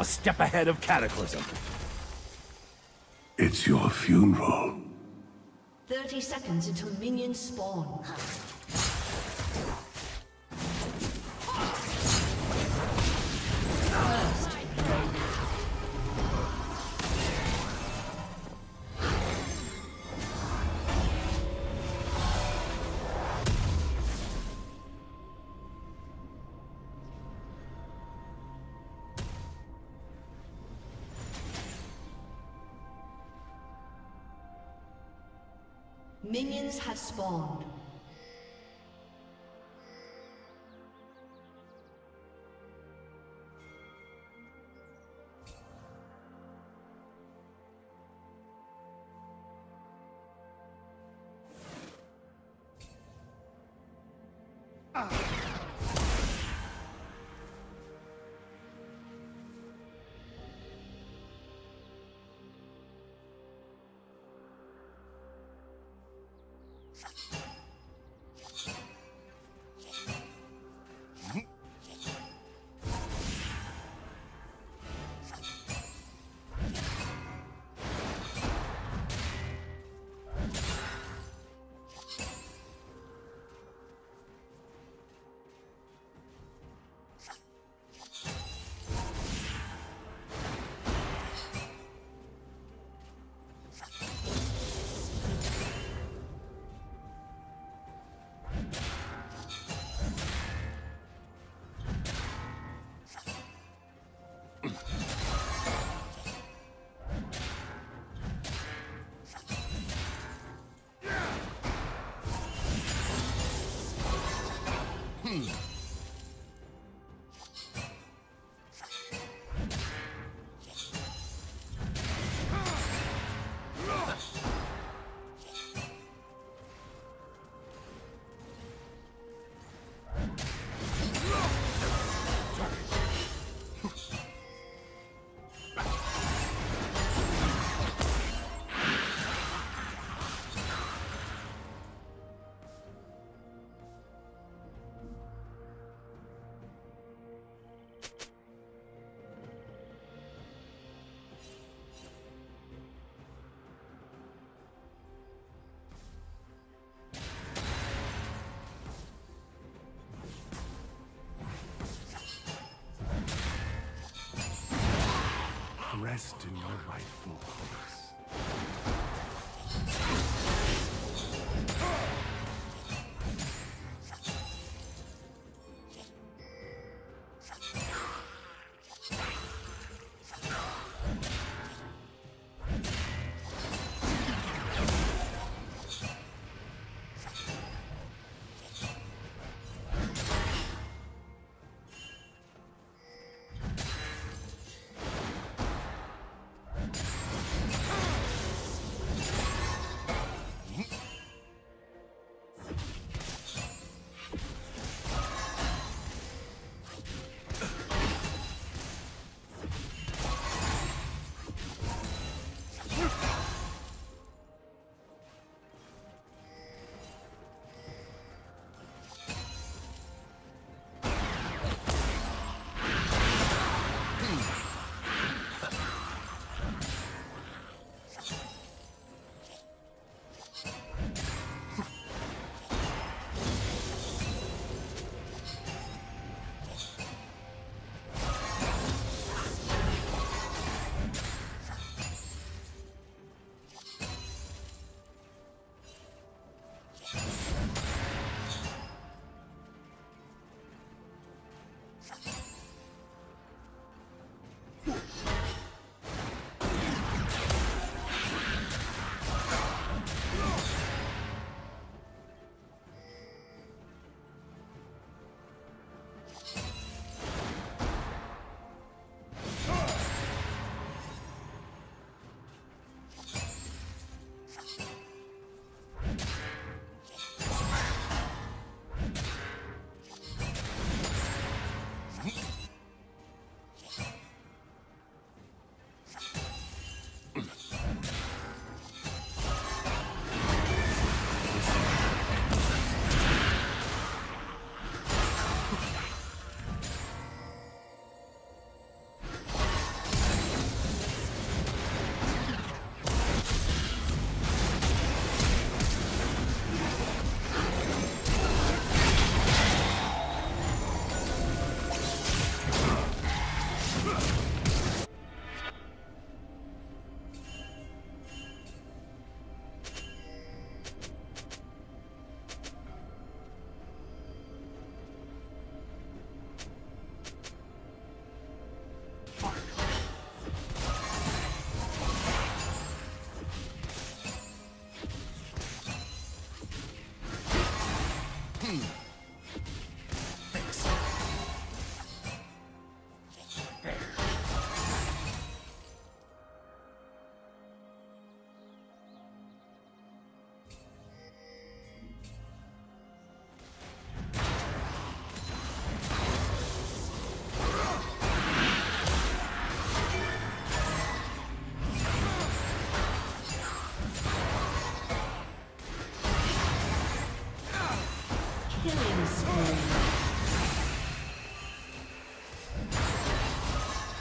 A step ahead of Cataclysm. It's your funeral. 30 seconds until minions spawn. Minions have spawned. Rest in your rightful place.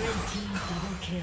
Red team double kill.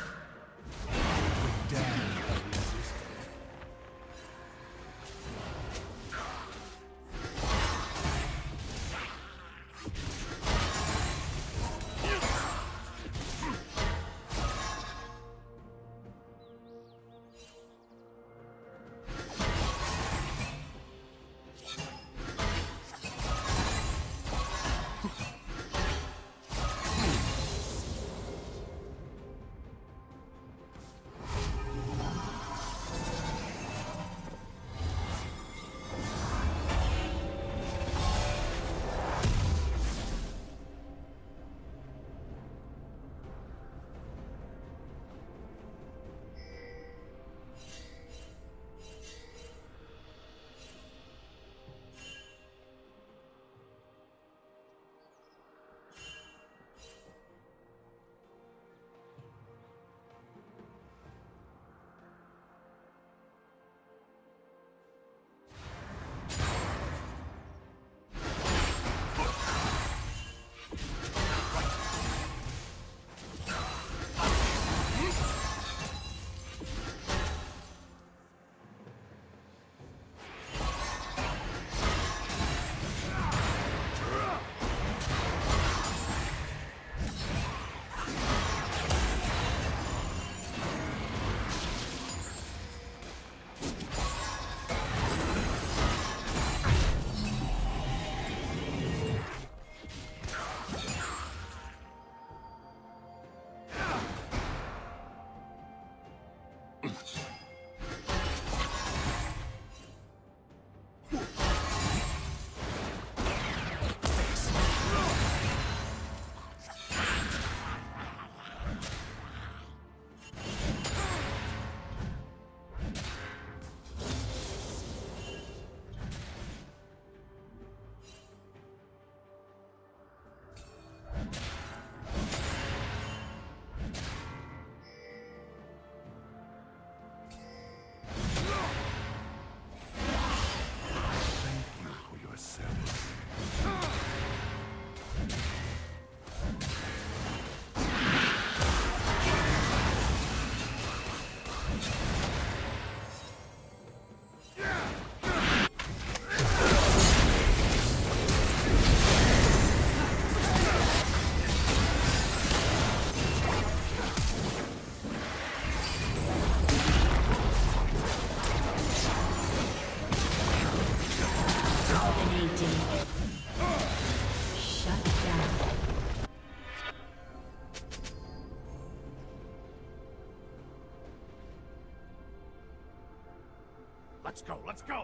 Let's go, let's go!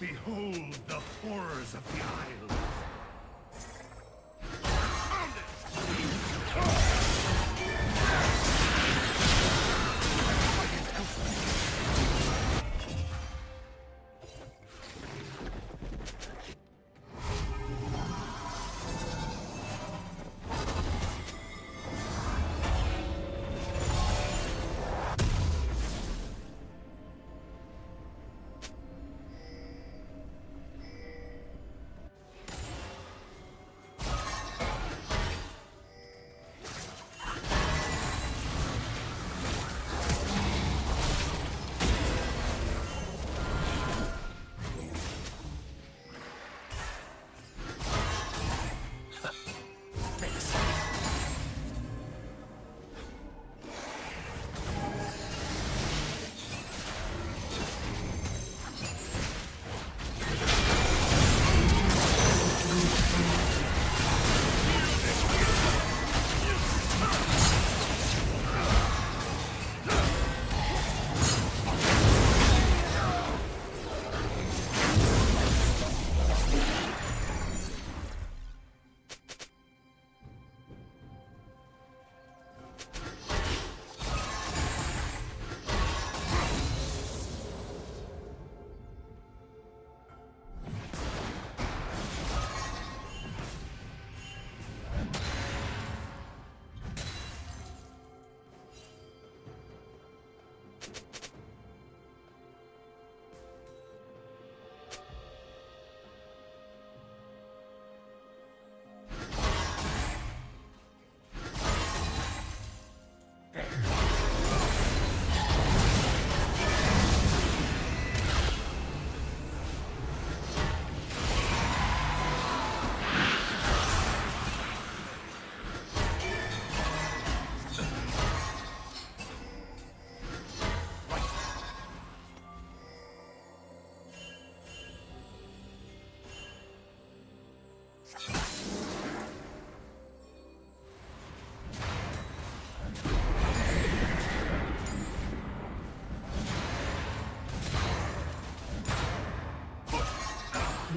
Behold the horrors of the isle.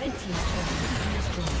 Red team's turret has been destroyed.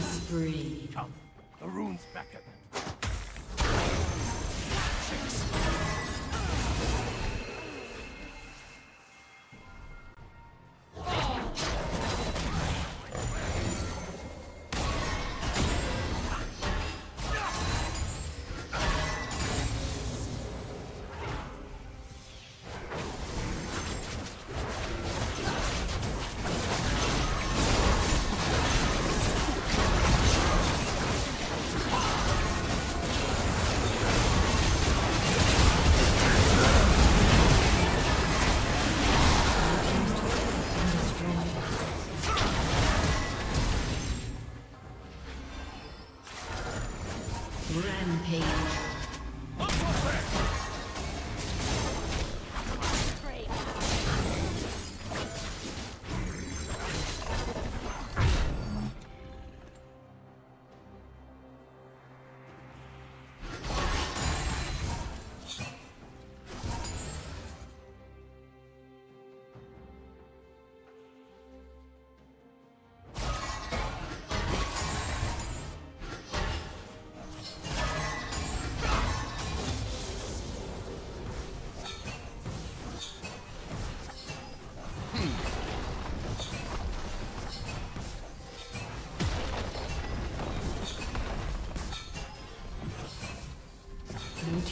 Spree. Come, the runes beckon.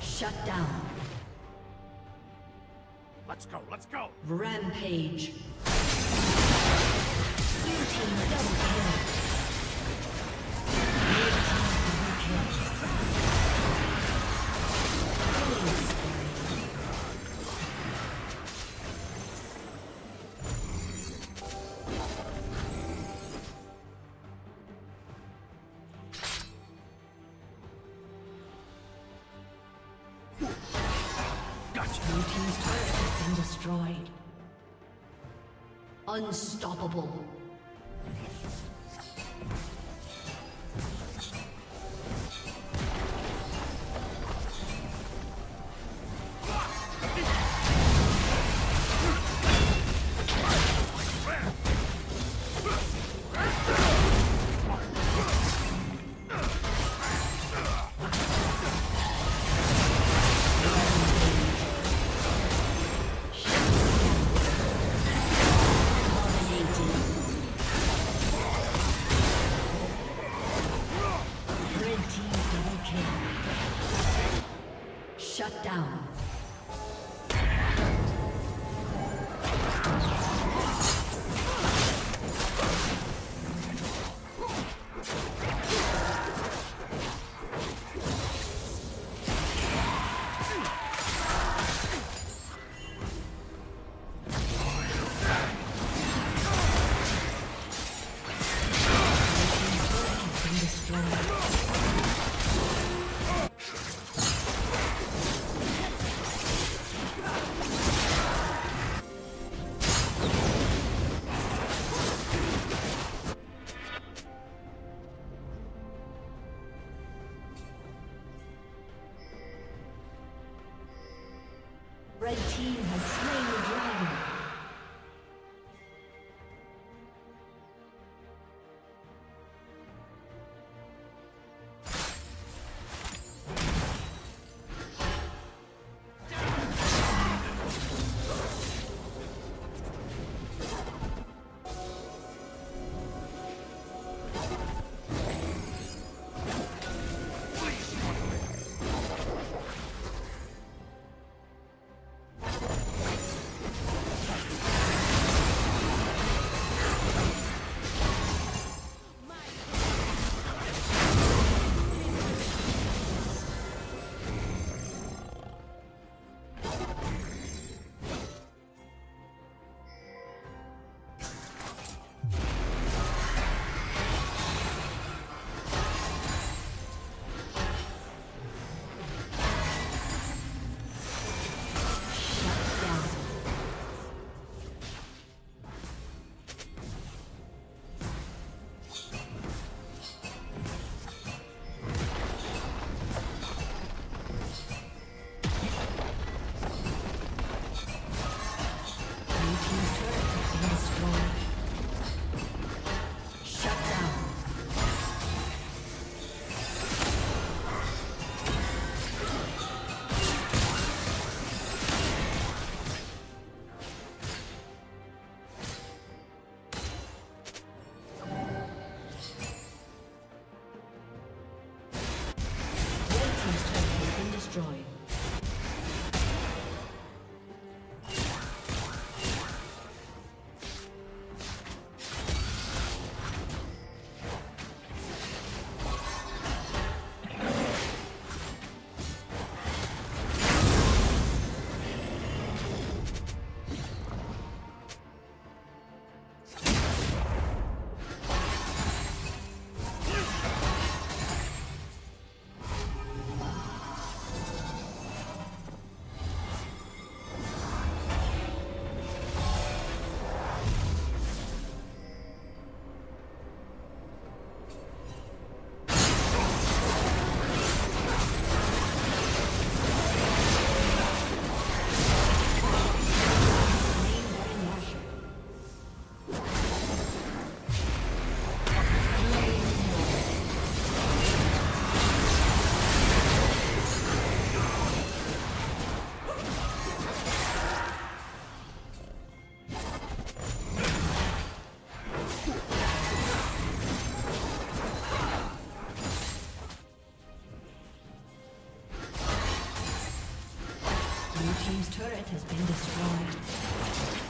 Shut down. Let's go, let's go. Rampage. Blue team double kill. Blue team double kill. Unstoppable. team's turret has been destroyed.